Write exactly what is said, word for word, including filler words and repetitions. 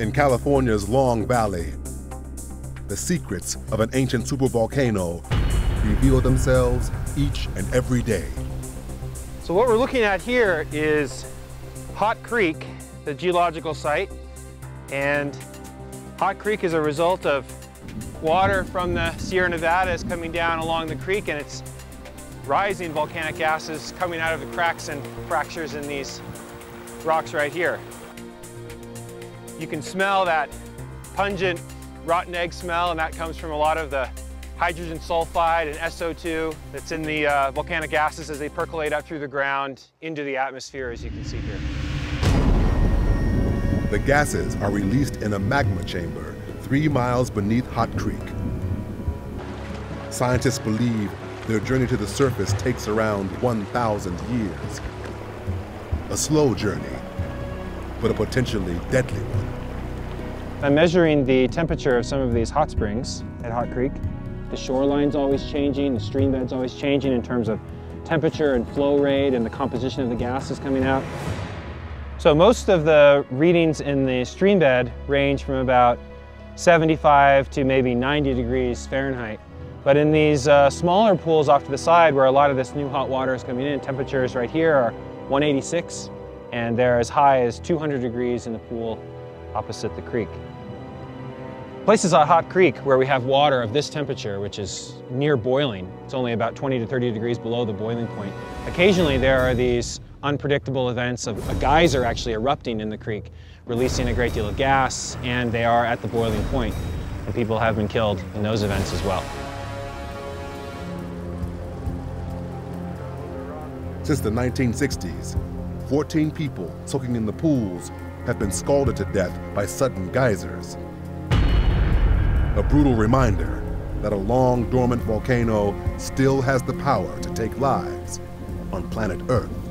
in California's Long Valley, the secrets of an ancient supervolcano reveal themselves each and every day. So what we're looking at here is Hot Creek, the geological site, and Hot Creek is a result of water from the Sierra Nevadas coming down along the creek, and it's rising volcanic gases coming out of the cracks and fractures in these rocks right here. You can smell that pungent rotten egg smell, and that comes from a lot of the hydrogen sulfide and S O two that's in the uh, volcanic gases as they percolate up through the ground into the atmosphere, as you can see here. The gases are released in a magma chamber three miles beneath Hot Creek. Scientists believe their journey to the surface takes around one thousand years. A slow journey, but a potentially deadly one. I'm measuring the temperature of some of these hot springs at Hot Creek. The shoreline's always changing, the stream bed's always changing in terms of temperature and flow rate and the composition of the gases coming out. So most of the readings in the stream bed range from about seventy-five to maybe ninety degrees Fahrenheit. But in these uh, smaller pools off to the side where a lot of this new hot water is coming in, temperatures right here are one eighty-six, and they're as high as two hundred degrees in the pool opposite the creek. Places on Hot Creek where we have water of this temperature, which is near boiling, it's only about twenty to thirty degrees below the boiling point. Occasionally there are these unpredictable events of a geyser actually erupting in the creek, releasing a great deal of gas, and they are at the boiling point. And people have been killed in those events as well. Since the nineteen sixties, fourteen people soaking in the pools have been scalded to death by sudden geysers. A brutal reminder that a long dormant volcano still has the power to take lives on planet Earth.